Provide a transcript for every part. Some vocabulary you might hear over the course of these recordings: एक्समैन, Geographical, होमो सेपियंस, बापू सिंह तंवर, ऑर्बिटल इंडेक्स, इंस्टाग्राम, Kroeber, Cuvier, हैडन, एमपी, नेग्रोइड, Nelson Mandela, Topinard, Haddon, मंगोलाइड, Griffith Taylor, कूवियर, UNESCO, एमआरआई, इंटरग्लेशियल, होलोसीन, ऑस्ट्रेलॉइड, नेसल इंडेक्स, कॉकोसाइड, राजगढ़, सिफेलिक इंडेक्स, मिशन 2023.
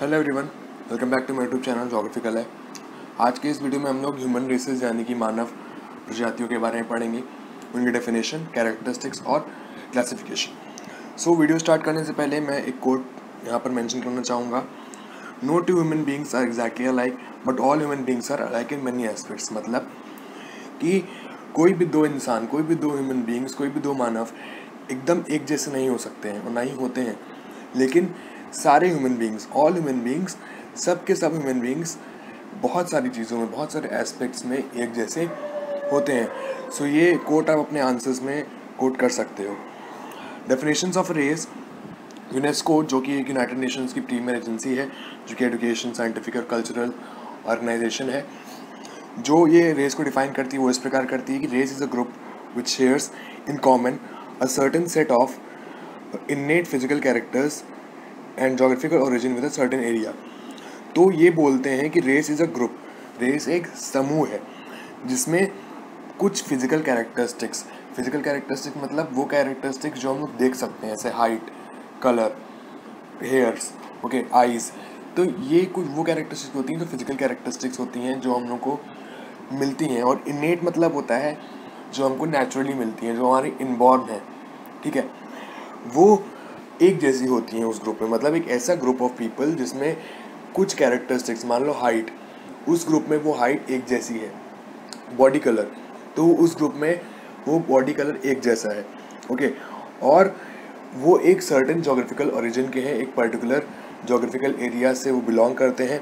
Hello everyone, welcome back to my YouTube channel geographical है। आज के इस वीडियो में हम लोग ह्यूमन रेसेस यानी कि मानव प्रजातियों के बारे में पढ़ेंगे, उनकी डेफिनेशन, कैरेक्टरिस्टिक्स और क्लासिफिकेशन। सो वीडियो स्टार्ट करने से पहले मैं एक कोट यहाँ पर मेंशन करना चाहूँगा। No two human beings are exactly alike but all human beings are alike in many aspects. मतलब कि कोई भी दो इंसान, कोई भी दो ह्यूमन बींग्स, कोई भी दो मानव एकदम एक जैसे नहीं हो सकते हैं और ना ही होते हैं, लेकिन सारे human beings, all human beings, सब के सब ह्यूमन बींग्स बहुत सारी चीज़ों में, बहुत सारे एस्पेक्ट्स में एक जैसे होते हैं। सो ये कोट आप अपने आंसर्स में कोट कर सकते हो। डेफिनेशंस ऑफ रेस, यूनेस्को जो कि एक यूनाइटेड नेशंस की प्रीमियर एजेंसी है, जो कि एजुकेशन, साइंटिफिक और कल्चरल ऑर्गेनाइजेशन है, जो ये रेस को डिफाइन करती है वो इस प्रकार करती है कि race is a group which shares in common a certain set of innate physical characters and geographical origin with a certain area. तो ये बोलते हैं कि race is a group, race एक समूह है जिसमें कुछ फिजिकल कैरेक्टरिस्टिक्स मतलब वो कैरेक्टरिस्टिक्स जो हम लोग देख सकते हैं, जैसे height, colour, hairs, okay, eyes. तो ये कुछ वो कैरेक्टरिस्टिक्स होती हैं जो फिजिकल कैरेक्टरिस्टिक्स होती हैं जो हम लोग को मिलती हैं। और इनेट मतलब होता है जो हमको नेचुरली मिलती हैं, जो हमारी इनबॉर्न है, ठीक है। वो एक जैसी होती हैं उस ग्रुप में, मतलब एक ऐसा ग्रुप ऑफ पीपल जिसमें कुछ कैरेक्टरिस्टिक्स, मान लो हाइट, उस ग्रुप में वो हाइट एक जैसी है। बॉडी कलर, तो उस ग्रुप में वो बॉडी कलर एक जैसा है, ओके। और वो एक सर्टेन जोग्राफिकल ओरिजिन के हैं, एक पर्टिकुलर जोग्राफिकल एरिया से वो बिलोंग करते हैं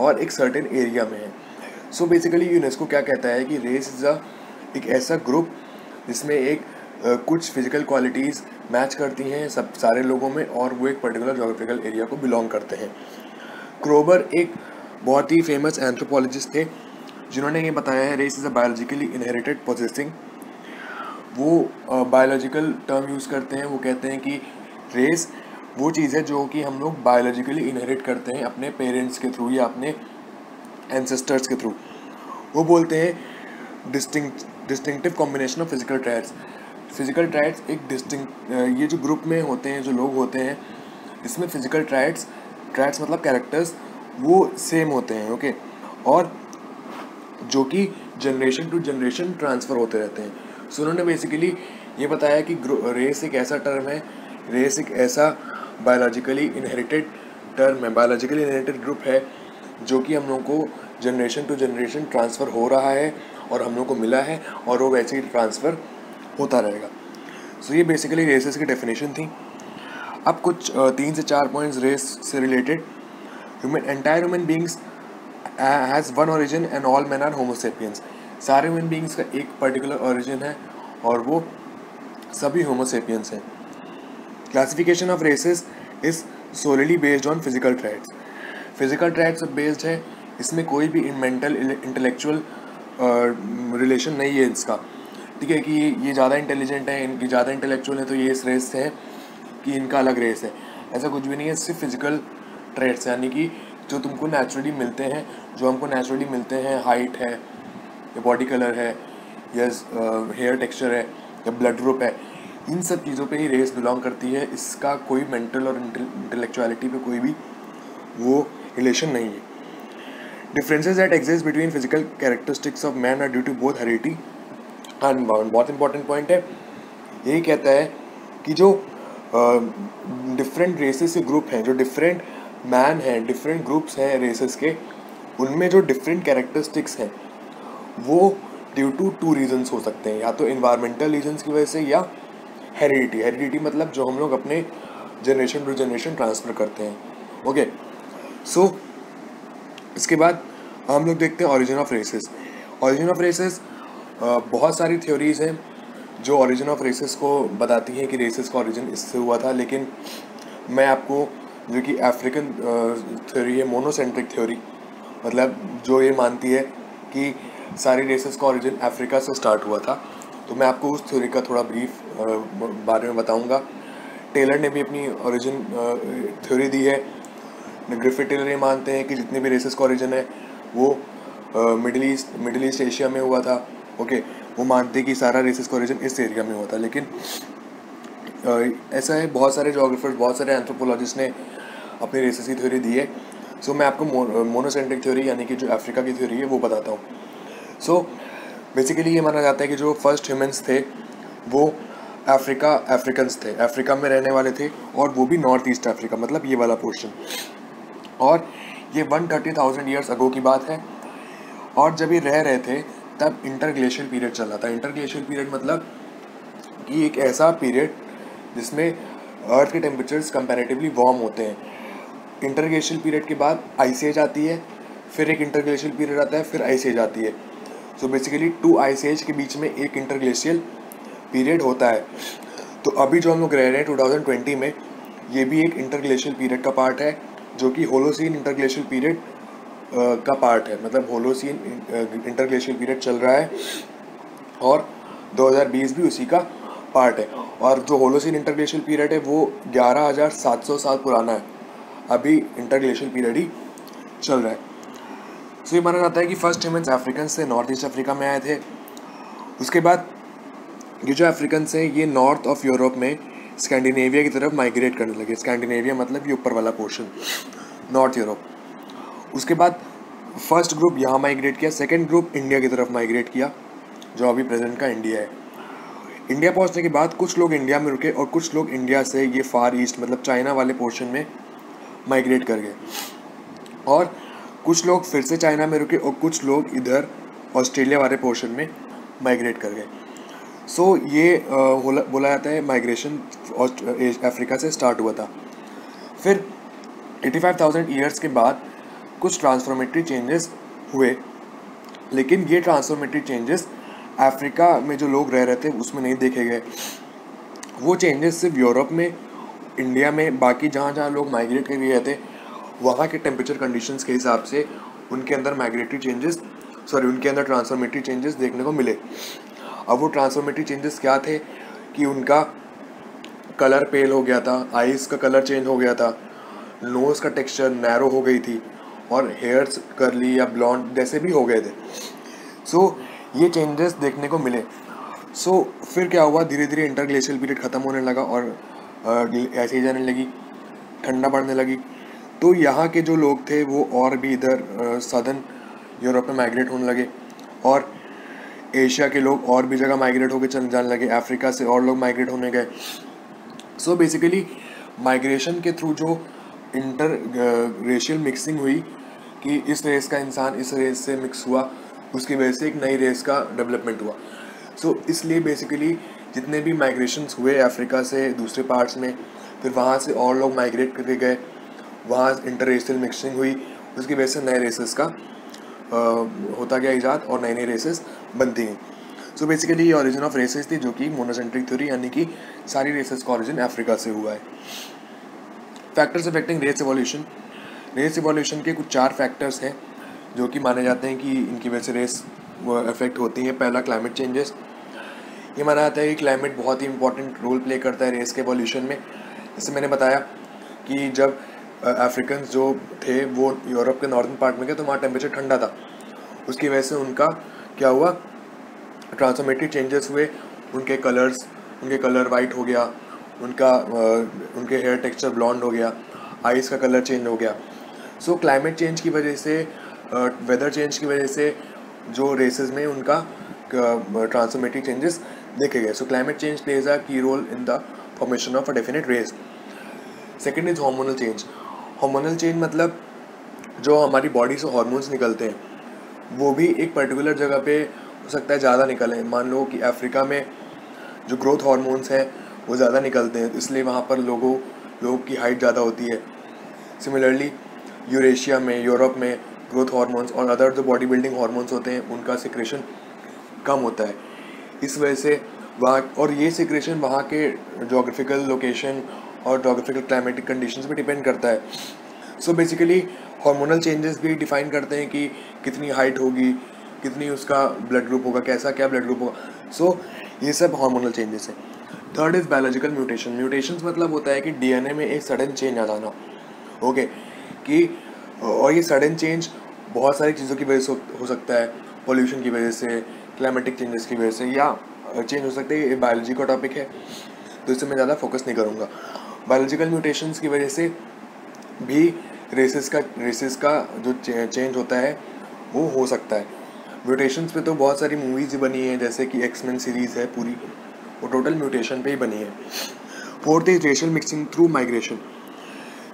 और एक सर्टेन एरिया में है। सो बेसिकली यूनेस्को क्या कहता है कि रेस इज़ एक ऐसा ग्रुप जिसमें एक कुछ फिजिकल क्वालिटीज़ मैच करती हैं सब सारे लोगों में और वो एक पर्टिकुलर जोग्राफिकल एरिया को बिलोंग करते हैं। क्रोबर एक बहुत ही फेमस एंथ्रोपोलॉजिस्ट थे जिन्होंने ये बताया है race is a biologically inherited possessing. वो बायोलॉजिकल टर्म यूज़ करते हैं, वो कहते हैं कि रेस वो चीज़ है जो कि हम लोग बायोलॉजिकली इनहेरिट करते हैं अपने पेरेंट्स के थ्रू या अपने एंसेस्टर्स के थ्रू। वो बोलते हैं distinctive combination of physical traits. Physical traits एक ये जो ग्रुप में होते हैं, जो लोग होते हैं, इसमें फिजिकल ट्राइट्स मतलब कैरेक्टर्स, वो सेम होते हैं, ओके। और जो कि जनरेशन टू जनरेशन ट्रांसफ़र होते रहते हैं। सो उन्होंने बेसिकली ये बताया कि रेस एक ऐसा टर्म है, रेस एक ऐसा बायोलॉजिकली इनहेरिटेड टर्म है, बायोलॉजिकली इनहेरिटेड ग्रुप है जो कि हम लोग को जनरेशन टू जनरेशन ट्रांसफ़र हो रहा है और हम लोग को मिला है और वो वैसे ही ट्रांसफ़र होता रहेगा। सो ये बेसिकली रेसेस की डेफिनेशन थी। अब कुछ 3 से 4 पॉइंट्स रेस से related. Entire human beings has one origin and all man are होमो सेपियंस। सारे ह्यूमन बींग्स का एक पर्टिकुलर ओरिजिन है और वो सभी होमो सेपियंस हैं। Classification of races is solely based on physical traits. Physical traits based है, इसमें कोई भी मेंटल इंटेलेक्चुअल रिलेशन नहीं है इसका, ठीक है। कि ये ज़्यादा इंटेलिजेंट है, इनकी ज़्यादा इंटेलेक्चुअल है तो ये इस रेस से है कि इनका अलग रेस है, ऐसा कुछ भी नहीं है। सिर्फ फिजिकल ट्रेट्स यानी कि जो तुमको नेचुरली मिलते हैं, जो हमको नेचुरली मिलते हैं, हाइट है या बॉडी कलर है या हेयर टेक्सचर है या ब्लड ग्रुप है, इन सब चीज़ों पे ही रेस बिलोंग करती है। इसका कोई मेंटल और इंटेलेक्चुअलिटी पे कोई भी वो रिलेशन नहीं है। Differences that exist between physical characteristics of man are due to both heredity unbound. बहुत इंपॉर्टेंट पॉइंट है, यही कहता है कि जो डिफरेंट रेसेस के ग्रुप हैं, जो डिफरेंट मैन हैं, डिफरेंट ग्रुप्स हैं रेसेस के, उनमें जो डिफरेंट कैरेक्टरिस्टिक्स हैं वो ड्यू टू 2 रीजंस हो सकते हैं, या तो इन्वायरमेंटल रीजंस की वजह से या हेरिडिटी। हेरिडिटी मतलब जो हम लोग अपने जनरेशन टू जनरेशन ट्रांसफ़र करते हैं, ओके। सो इसके बाद हम लोग देखते हैं origin of races. Origin of races बहुत सारी थ्योरीज़ हैं जो ओरिजिन ऑफ रेसेस को बताती हैं कि रेसेस का ओरिजिन इससे हुआ था, लेकिन मैं आपको जो कि अफ्रीकन थ्योरी है, मोनोसेंट्रिक थ्योरी, मतलब जो ये मानती है कि सारी रेसेस का ओरिजिन अफ्रीका से स्टार्ट हुआ था, तो मैं आपको उस थ्योरी का थोड़ा ब्रीफ बारे में बताऊंगा। टेलर ने भी अपनी ओरिजिन थ्योरी दी है। ग्रिफिथ टेलर ये मानते हैं कि जितने भी रेसेस का ओरिजिन है वो मिडिल ईस्ट एशिया में हुआ था, ओके। वो मानते हैं कि सारा रेसेस का ओरिजिन इस एरिया में हुआ था, लेकिन ऐसा है बहुत सारे जोग्राफर्स, बहुत सारे एंथ्रोपोलॉजिस्ट ने अपनी रेसेस की थ्योरी दी है सो मैं आपको मोनोसेंट्रिक थ्योरी यानी कि जो अफ्रीका की थ्योरी है वो बताता हूँ। सो बेसिकली ये माना जाता है कि जो फर्स्ट ह्यूमन्स थे वो अफ्रीकन्स थे, अफ्रीका में रहने वाले थे और वो भी नॉर्थ ईस्ट अफ्रीका, मतलब ये वाला पोर्शन। और ये 130,000 ईयर्स अगो की बात है। और जब ये रह रहे थे तब इंटरग्लेशियल पीरियड चल रहा था। इंटरग्लेशियल पीरियड मतलब कि एक ऐसा पीरियड जिसमें अर्थ के टेम्परेचर्स कंपैरेटिवली वार्म होते हैं। इंटरग्लेशियल पीरियड के बाद आइस एज आती है, फिर एक इंटरग्लेशियल पीरियड आता है, फिर आइस एज आती है। सो बेसिकली 2 आइस एज के बीच में एक इंटरग्लेशियल पीरियड होता है। तो अभी जो हम लोग रह रहे हैं 2020 में, ये भी एक इंटरग्लेशियल पीरियड का पार्ट है जो कि होलोसीन इंटरग्लेशियल पीरियड का पार्ट है। मतलब होलोसीन इंटरग्लेशियल पीरियड चल रहा है और 2020 भी उसी का पार्ट है। और जो होलोसीन इंटरग्लेशियल पीरियड है वो 11,700 साल पुराना है, अभी इंटरग्लेशियल पीरियड ही चल रहा है। सो ये माना जाता है कि फर्स्ट ह्यूमन्स अफ्रीकन्स से नॉर्थ ईस्ट अफ्रीका में आए थे। उसके बाद ये जो अफ्रीकन्स हैं ये नॉर्थ ऑफ यूरोप में स्कैंडिनेविया की तरफ माइग्रेट करने लगे। स्कैंडिनेविया मतलब ये ऊपर वाला पोर्शन, नॉर्थ यूरोप। उसके बाद फर्स्ट ग्रुप यहाँ माइग्रेट किया, सेकेंड ग्रुप इंडिया की तरफ माइग्रेट किया जो अभी प्रेजेंट का इंडिया है। इंडिया पहुँचने के बाद कुछ लोग इंडिया में रुके और कुछ लोग इंडिया से ये फार ईस्ट मतलब चाइना वाले पोर्शन में माइग्रेट कर गए। और कुछ लोग फिर से चाइना में रुके और कुछ लोग इधर ऑस्ट्रेलिया वाले पोर्शन में माइग्रेट कर गए। सो ये बोला जाता है माइग्रेशन अफ्रीका से स्टार्ट हुआ था। फिर 85,000 ईयर्स के बाद कुछ ट्रांसफॉर्मेटरी चेंजेस हुए, लेकिन ये ट्रांसफॉर्मेटरी चेंजेस अफ्रीका में जो लोग रह रहे थे उसमें नहीं देखे गए। वो चेंजेस सिर्फ यूरोप में, इंडिया में, बाकी जहाँ जहाँ लोग माइग्रेट कर रहे थे वहाँ के टेम्परेचर कंडीशंस के हिसाब से उनके अंदर ट्रांसफॉर्मेटरी चेंजेस देखने को मिले। अब वो ट्रांसफॉर्मेटरी चेंजेस क्या थे कि उनका कलर पेल हो गया था, आइज़ का कलर चेंज हो गया था, नोज़ का टेक्स्चर नैरो हो गई थी और हेयर्स कर्ली या ब्लॉन्ड जैसे भी हो गए थे। सो ये चेंजेस देखने को मिले। सो फिर क्या हुआ, धीरे धीरे इंटरग्लेशियल पीरियड ख़त्म होने लगा और ऐसे ही जाने लगी, ठंडा पड़ने लगी। तो यहाँ के जो लोग थे वो और भी इधर सदर्न यूरोप में माइग्रेट होने लगे और एशिया के लोग और भी जगह माइग्रेट होकर चले जाने लगे। अफ्रीका से और लोग माइग्रेट होने गए। सो बेसिकली माइग्रेशन के थ्रू जो इंटर रेशियल मिक्सिंग हुई कि इस रेस का इंसान इस रेस से मिक्स हुआ, उसकी वजह से एक नई रेस का डेवलपमेंट हुआ। सो इसलिए बेसिकली जितने भी माइग्रेशंस हुए अफ्रीका से दूसरे पार्ट्स में, फिर वहाँ से और लोग माइग्रेट करके गए, वहाँ इंटररेशियल मिक्सिंग हुई, उसकी वजह से नए रेसेस का होता गया इजाद और नई नई रेसेस बनती गई। सो बेसिकली ये ऑरिजिन ऑफ रेसेस थी जो कि मोनोसेंट्रिक थ्योरी यानी कि सारी रेसेस का ऑरिजिन अफ्रीका से हुआ है। Factors affecting race evolution. Race evolution के कुछ 4 फैक्टर्स हैं जो कि माने जाते हैं कि इनकी वजह से रेस अफेक्ट होती है। पहला क्लाइमेट चेंजेस। ये माना जाता है कि क्लाइमेट बहुत ही इंपॉर्टेंट रोल प्ले करता है रेस के एवोल्यूशन में। जैसे मैंने बताया कि जब अफ्रीकन्स जो थे वो यूरोप के नॉर्थन पार्ट में गए तो वहाँ टेम्परेचर ठंडा था, उसकी वजह से उनका क्या हुआ, ट्रांसफॉर्मेटरी चेंजेस हुए। उनके कलर वाइट हो गया, उनके हेयर टेक्सचर ब्लॉन्ड हो गया, आइज़ का कलर चेंज हो गया। सो क्लाइमेट चेंज की वजह से, वेदर चेंज की वजह से जो रेसेस में उनका ट्रांसफॉर्मेटरी चेंजेस देखे गए। So climate change plays a key role in the formation of a definite race. Second is hormonal change. Hormonal change मतलब जो हमारी बॉडी से हार्मोन्स निकलते हैं वो भी एक पर्टिकुलर जगह पे हो सकता है ज़्यादा निकलें। मान लो कि अफ्रीका में जो ग्रोथ हार्मोन्स हैं वो ज़्यादा निकलते हैं, इसलिए वहाँ पर लोगों की हाइट ज़्यादा होती है। सिमिलरली यूरेशिया में, यूरोप में ग्रोथ हार्मोन्स और अदर जो बॉडी बिल्डिंग हार्मोन्स होते हैं उनका सिक्रेशन कम होता है, इस वजह से वहाँ, और ये सिक्रेशन वहाँ के जोग्राफिकल लोकेशन और जोग्राफिकल क्लाइमेटिक कंडीशंस पे डिपेंड करता है। सो बेसिकली हार्मोनल चेंजेस भी डिफाइन करते हैं कि कितनी हाइट होगी, कितनी उसका ब्लड ग्रुप होगा, कैसा क्या ब्लड ग्रुप होगा। सो ये सब हार्मोनल चेंजेस हैं। Third is biological mutation. Mutations मतलब होता है कि डीएनए में एक सडन चेंज आ जाना, ओके, कि और ये सडन चेंज बहुत सारी चीज़ों की वजह से हो सकता है, पोल्यूशन की वजह से, क्लाइमेटिक चेंजेस की वजह से, या चेंज हो सकते हैं। ये बायोलॉजी का टॉपिक है तो इससे मैं ज़्यादा फोकस नहीं करूँगा। बायोलॉजिकल म्यूटेशंस की वजह से भी रेसेस का जो चेंज होता है वो हो सकता है। म्यूटेशंस पे तो बहुत सारी मूवीज़ बनी हैं, जैसे कि एक्समैन सीरीज़ है पूरी, वो टोटल म्यूटेशन पे ही बनी है। Fourth is racial mixing through migration.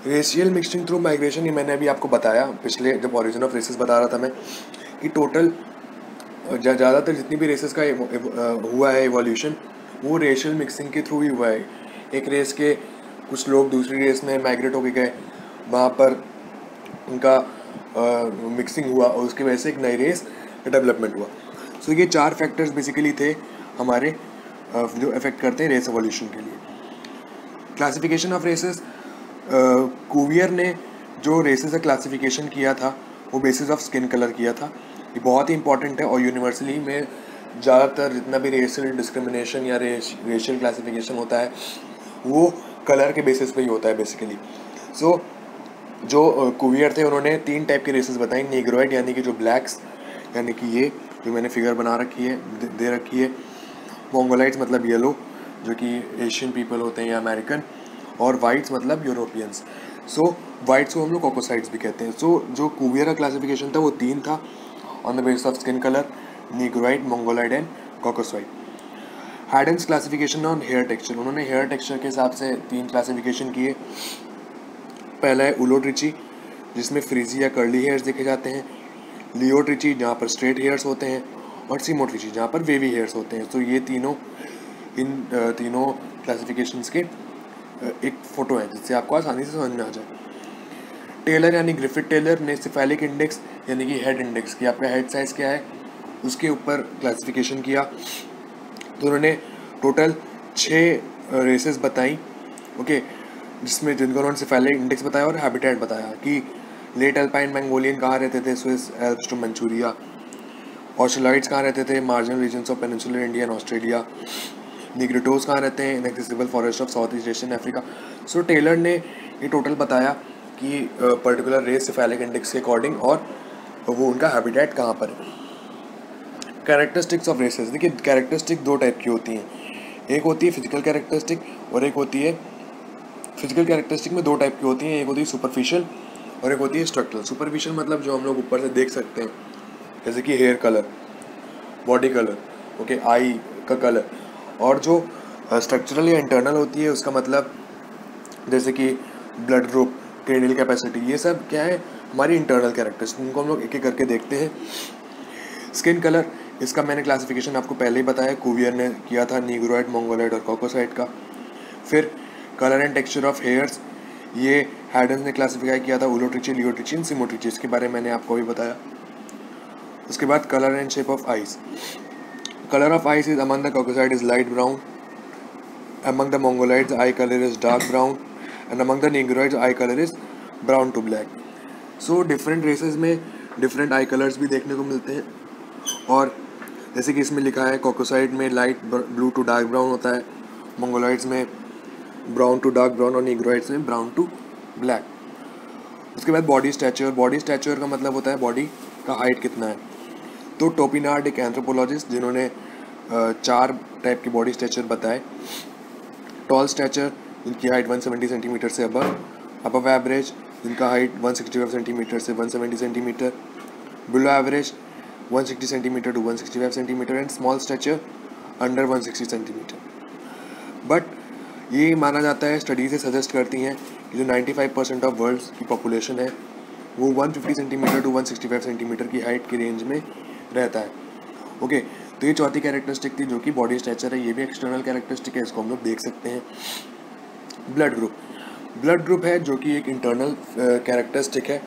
Racial mixing through migration ये मैंने अभी आपको बताया पिछले, जब ऑरिजिन ऑफ रेसेस बता रहा था मैं, कि टोटल ज़्यादातर जितनी भी रेसेस का हुआ है एवोल्यूशन, वो रेशियल मिक्सिंग के थ्रू ही हुआ है। एक रेस के कुछ लोग दूसरी रेस में माइग्रेट होके गए, वहाँ पर उनका मिक्सिंग हुआ और उसकी वजह से एक नई रेस डेवलपमेंट हुआ। सो ये चार फैक्टर्स बेसिकली थे हमारे जो अफेक्ट करते हैं रेस एवोल्यूशन के लिए। क्लासिफिकेशन ऑफ रेसेस, कूवियर ने जो रेसेस का क्लासिफिकेशन किया था वो बेसिस ऑफ स्किन कलर किया था। ये बहुत ही इंपॉर्टेंट है और यूनिवर्सली में ज़्यादातर जितना भी रेशियल डिस्क्रिमिनेशन या रेशियल क्लासिफिकेशन होता है वो कलर के बेसिस पे ही होता है बेसिकली। सो जो कुवियर थे उन्होंने 3 टाइप की रेसेस बताई, नीग्रोइड यानी कि जो ब्लैक्स, यानी कि ये जो मैंने फिगर बना रखी है दे रखी है, मंगोलाइड्स मतलब येलो जो कि एशियन पीपल होते हैं या अमेरिकन, और वाइट्स मतलब यूरोपियंस। सो वाइट्स को हम लोग कॉकोसाइड्स भी कहते हैं। सो जो कुवियर का क्लासिफिकेशन था वो 3 था, on the basis of skin colour, Negroid, मंगोलाइड and Caucasoid. Haddon's classification on hair texture, उन्होंने हेयर टेक्सचर के हिसाब से 3 क्लासिफिकेशन किए। पहला है उलोट्रिची, जिसमें फ्रीजी या कर्ली हेयर्स देखे जाते हैं, लियोट्रिची जहाँ पर स्ट्रेट हेयर्स होते हैं, और सीमोट्रिची जहाँ पर वेवी हेयर्स होते हैं। तो ये इन तीनों क्लासिफिकेशंस के एक फ़ोटो है जिससे आपको आसानी से समझ में आ जाए। टेलर यानी ग्रिफिथ टेलर ने सिफेलिक इंडेक्स यानी कि हेड इंडेक्स की, आपका हेड साइज़ क्या है उसके ऊपर क्लासिफिकेशन किया। तो उन्होंने टोटल 6 रेसेस बताई, ओके, जिसमें जिनको उन्होंने सिफेलिक इंडेक्स बताया और हैबिटेट बताया कि लेट अल्पाइन मंगोलियन कहाँ रहते थे, Swiss Alps to Manchuria, Australoids कहाँ रहते थे, marginal regions of peninsular India and Australia, Negritos कहाँ रहते हैं, inaccessible forest of south east Asian Africa. So Taylor ने ये टोटल बताया कि पर्टिकुलर रेस सिफेलिक इंडेक्स के अकॉर्डिंग और वो उनका हैबिटेट कहाँ पर है। कैरेक्टरिस्टिक्स ऑफ रेसेस, देखिए कैरेक्टरिस्टिक 2 टाइप की होती हैं, एक होती है फिजिकल कैरेक्टरिस्टिक और एक होती है, फिजिकल कैरेक्टरिस्टिक में 2 टाइप की होती हैं, एक होती है सुपरफिशियल और एक होती है स्ट्रक्चरल। सुपरफिशियल मतलब जो हम लोग ऊपर से देख सकते हैं, जैसे कि hair colour, body colour, okay, eye का कलर, और जो स्ट्रक्चरल या इंटरनल होती है उसका मतलब जैसे कि ब्लड ग्रुप, क्रेनियल कैपेसिटी, ये सब क्या है हमारी इंटरनल कैरेक्टर्स, उनको हम लोग एक एक करके देखते हैं। स्किन कलर, इसका मैंने क्लासिफिकेशन आपको पहले ही बताया, कुवियर ने किया था, नीग्रोइड, मंगोलाइड और कॉकोसाइड का। फिर colour and texture of hairs, ये हैडन ने क्लासिफाई किया था, उलोट्रिची, लियोट्रिची, सिमोट्रिची, इसके बारे में मैंने आपको भी बताया। उसके बाद colour and shape of eyes, colour of eyes is among the कॉकोसाइड is light brown, among the Mongoloids eye colour is dark brown, and among the Negroids eye colour is brown to black. So different races में different eye colours भी देखने को मिलते हैं, और जैसे कि इसमें लिखा है कॉकोसाइड में light blue to dark brown होता है, मंगोलाइड्स में ब्राउन टू डार्क ब्राउन और निग्रोइड्स में ब्राउन टू ब्लैक। उसके बाद बॉडी स्टैचर, बॉडी स्टैचर का मतलब होता है बॉडी का हाइट कितना है। तो टोपिनार्ड एक एंथ्रोपोलॉजिस्ट, जिन्होंने 4 टाइप के बॉडी स्टैचर बताए, टॉल स्टैचर जिनकी हाइट 170 सेंटीमीटर से अबव एवरेज, जिनका हाइट 165 सेंटीमीटर से 170 centimetre, below average 160 centimetre to 165 centimetre, and small stature under 160 centimetre. But ये माना जाता है, स्टडी से सजेस्ट करती हैं कि जो 95% ऑफ वर्ल्ड की पॉपुलेशन है वो 150 सेंटीमीटर टू 165 सेंटीमीटर की हाइट के रेंज में रहता है, ओके। तो ये चौथी कैरेक्टरिस्टिक थी जो कि बॉडी स्टैचर है, ये भी एक्सटर्नल कैरेक्टरिस्टिक है, इसको हम लोग देख सकते हैं। ब्लड ग्रुप, ब्लड ग्रुप है जो कि एक इंटरनल कैरेक्टरिस्टिक है।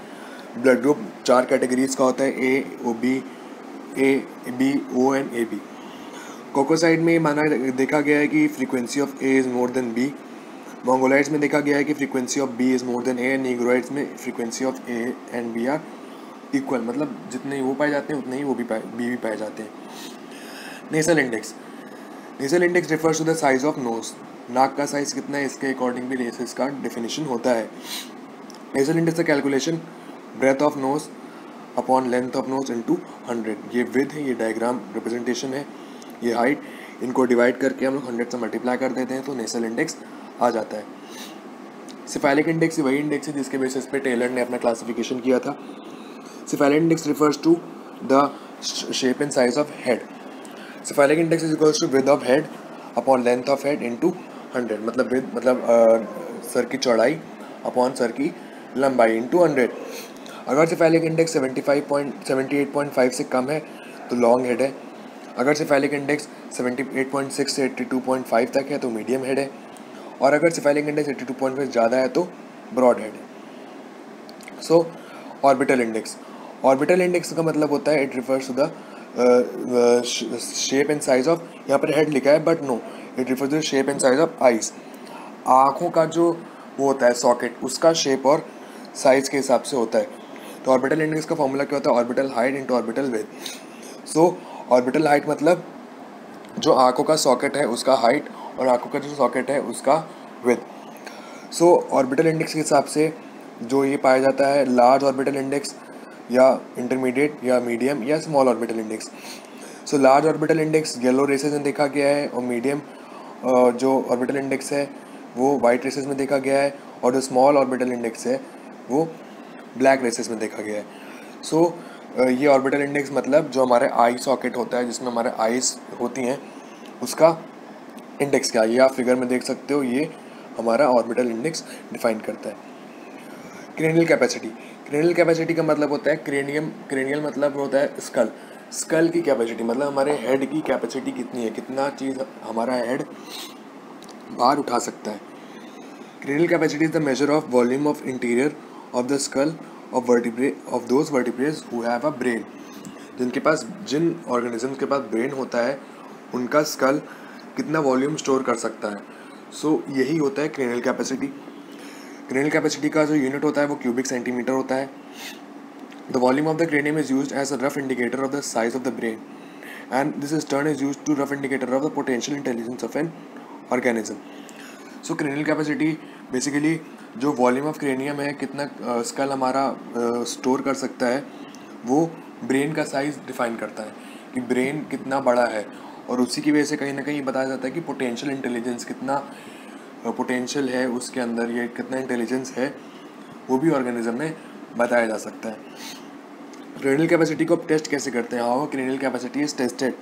ब्लड ग्रुप 4 कैटेगरीज का होता है, A, O, B and AB। कॉकोसाइड में माना देखा गया है कि frequency of A is more than B, Mongoloids में देखा गया है कि frequency of B is more than A, and Negroids में frequency of A and B are equal, मतलब जितने वो पाए जाते हैं उतने ही वो भी बी भी पाए जाते हैं। नेसल इंडेक्स, नेसल इंडेक्स refers to the size of nose, नाक का साइज़ कितना है इसके अकॉर्डिंग भी रेसेस का डिफिनेशन होता है। नेसल इंडेक्स का calculation breath of nose upon length of nose into 100, ये विथ है, ये डायग्राम रिप्रेजेंटेशन है, ये हाइट, इनको डिवाइड करके हम लोग 100 से मल्टीप्लाई कर देते हैं तो नेसल इंडेक्स आ जाता है। सिफेलिक इंडेक्स वही इंडेक्स है जिसके बेसिस पे टेलर ने अपना क्लासिफिकेशन किया था। सिफेलिक इंडेक्स refers to the shape and size of head. सिफेलिक इंडेक्स is equals to width of head upon length of head into 100, मतलब विड्थ मतलब सर की चौड़ाई अपॉन सर की लंबाई इनटू 100। अगर सिफेलिक इंडेक्स 78.5 से कम है तो लॉन्ग हेड है। अगर सिफेलिक इंडेक्स 78.6 से 82.5 तक है तो मीडियम हेड है, और अगर सिफेलिक इंडेक्स 82.5 से ज़्यादा है तो ब्रॉड हेड है। So ऑर्बिटल इंडेक्स, ऑर्बिटल इंडेक्स का मतलब होता है it refers to the shape and size of, यहाँ पर हेड लिखा है but no, it refers to shape and size of eyes. आँखों का जो वो होता है सॉकेट, उसका शेप और साइज के हिसाब से होता है। तो ऑर्बिटल इंडेक्स का फॉर्मूला क्या होता है? Orbital height into orbital width. So orbital height मतलब जो आँखों का सॉकेट है उसका हाइट और आँखों का जो सॉकेट है उसका विड्थ। सो ऑर्बिटल इंडेक्स के हिसाब से जो ये पाया जाता है लार्ज ऑर्बिटल इंडेक्स या इंटरमीडिएट या मीडियम या small ऑर्बिटल इंडेक्स। So large ऑर्बिटल इंडेक्स yellow races में देखा गया है, और मीडियम जो ऑर्बिटल इंडेक्स है वो वाइट रेसेस में देखा गया है, और जो स्मॉल ऑर्बिटल इंडेक्स है वो ब्लैक रेसेस में देखा गया है। सो ये ऑर्बिटल इंडेक्स मतलब जो हमारे आई सॉकेट होता है जिसमें हमारे आईज होती हैं उसका इंडेक्स क्या है, ये आप फिगर में देख सकते हो, ये हमारा ऑर्बिटल इंडेक्स डिफाइन करता है। क्रेनियल कैपेसिटी, क्रेनियल कैपेसिटी का मतलब होता है क्रेनियम, क्रेनियल मतलब होता है स्कल, स्कल की कैपेसिटी मतलब हमारे हेड की कैपेसिटी कितनी है, कितना चीज़ हमारा हेड बाहर उठा सकता है। Cranial capacity is the major of volume of interior of the skull of vertebrae of those vertebrates who have a brain. जिनके पास, जिन ऑर्गेनिजम्स के पास ब्रेन होता है उनका स्कल कितना वॉल्यूम स्टोर कर सकता है। सो यही होता है क्रेनियल कैपेसिटी। क्रेनियल कैपेसिटी का जो यूनिट होता है वो क्यूबिक सेंटीमीटर होता है। The volume of the cranium is used as a rough indicator of the size of the brain, and this is turn is used to rough indicator of the potential intelligence of an organism. So cranial capacity basically जो volume of cranium है, कितना school हमारा store कर सकता है, वो brain का size define करता है कि ब्रेन कितना बड़ा है, और उसी की वजह से कहीं ना कहीं बताया जाता है कि पोटेंशियल इंटेलिजेंस कितना पोटेंशियल है उसके अंदर, ये कितना इंटेलिजेंस है वो भी ऑर्गेनिज्म में बताया जा सकता है। क्रेनियल कैपेसिटी को आप टेस्ट कैसे करते हैं? How cranial capacity is tested?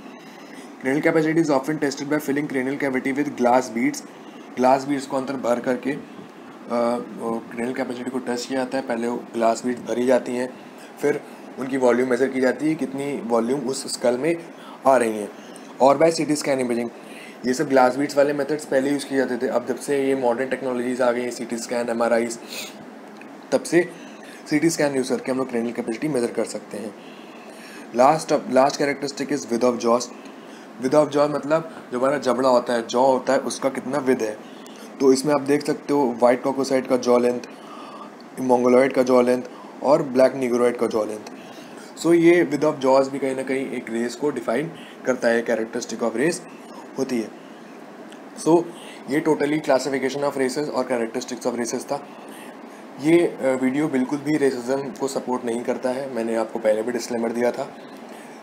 Cranial capacity is often tested by filling cranial cavity with glass beads. Glass beads को अंदर भर करके क्रेनियल कैपेसिटी को टेस्ट किया जाता है। पहले वो ग्लास बीड्स भरी जाती हैं, फिर उनकी वॉल्यूम मेजर की जाती है, कितनी वॉल्यूम उस स्कल में आ रही है, और बाय सिटी स्कैन इमेजिंग। ये सब ग्लास बीड्स वाले मेथड्स पहले यूज़ किए जाते थे। अब जब से ये मॉडर्न टेक्नोलॉजीज आ गई हैं, सी टी स्कैन, MRI, तब से सी टी स्कैन यूज़ करके हम लोग क्रेनियल कैपेसिटी मेजर कर सकते हैं। Last characteristic is width of jaws. Width of jaw मतलब जो हमारा जबड़ा होता है, जॉ होता है, उसका कितना विद है। तो इसमें आप देख सकते हो वाइट कॉकोसाइट का जॉ लेंथ, मंगोलॉइड का जॉ लेंथ और ब्लैक निगोरॉइड का जॉ लेंथ। सो ये विद ऑफ जॉज भी कहीं ना कहीं एक रेस को डिफाइन करता है, कैरेक्टरिस्टिक ऑफ रेस होती है। सो ये टोटली क्लासिफिकेशन ऑफ रेसेस और कैरेक्टरिस्टिक्स ऑफ रेसेस था। ये वीडियो बिल्कुल भी रेसिज्म को सपोर्ट नहीं करता है, मैंने आपको पहले भी डिस्क्लेमर दिया था।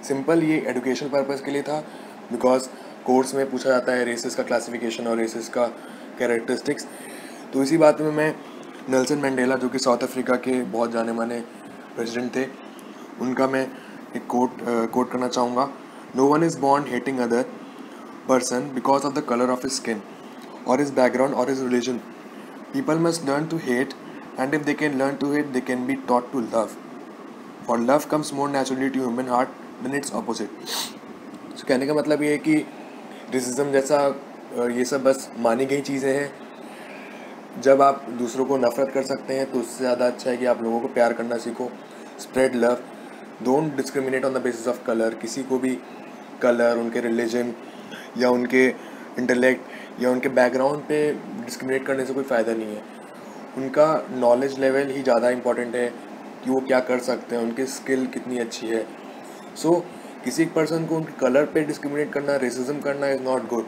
सिंपल ये एजुकेशन पर्पज़ के लिए था, बिकॉज कोर्स में पूछा जाता है रेसेस का क्लासिफिकेशन और रेसेस का कैरेक्टरिस्टिक्स। तो इसी बात में मैं नेल्सन मंडेला, जो कि साउथ अफ्रीका के बहुत जाने माने प्रेसिडेंट थे, उनका मैं एक कोट करना चाहूँगा। No one is born hating other person because of the color of his skin or his background or his religion. People must learn to hate, and if they can learn to hate, they can be taught to love. For love comes more naturally to human heart than its opposite. So कहने का मतलब ये है कि racism जैसा ये सब बस मानी गई चीज़ें हैं। जब आप दूसरों को नफरत कर सकते हैं तो उससे ज़्यादा अच्छा है कि आप लोगों को प्यार करना सीखो। Spread love. Don't discriminate on the basis of color. किसी को भी color, उनके religion या उनके इंटेलेक्ट या उनके बैकग्राउंड पे डिस्क्रिमिनेट करने से कोई फ़ायदा नहीं है। उनका नॉलेज लेवल ही ज़्यादा इम्पॉर्टेंट है कि वो क्या कर सकते हैं, उनकी स्किल कितनी अच्छी है। सो किसी एक पर्सन को उनके कलर पे डिस्क्रिमिनेट करना, रेसिज्म करना इज़ नॉट गुड।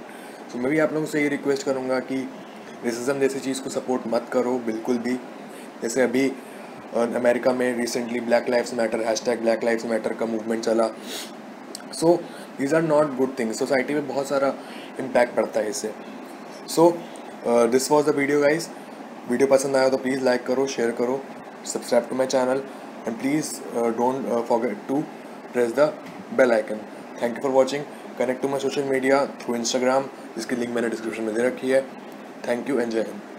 सो मैं भी आप लोगों से ये रिक्वेस्ट करूँगा कि रेसिज्म जैसी चीज़ को सपोर्ट मत करो बिल्कुल भी। जैसे अभी अमेरिका में recently black lives matter, hashtag black lives matter का मूवमेंट चला। So these are not good things, society में बहुत सारा इम्पैक्ट पड़ता है इससे। So this was the video guys, video पसंद आया तो प्लीज़ लाइक करो, शेयर करो, subscribe to my channel and please don't forget to press the bell icon. Thank you for watching. Connect to my social media through इंस्टाग्राम, जिसकी link मैंने description में दे रखी है। Thank you, enjoy.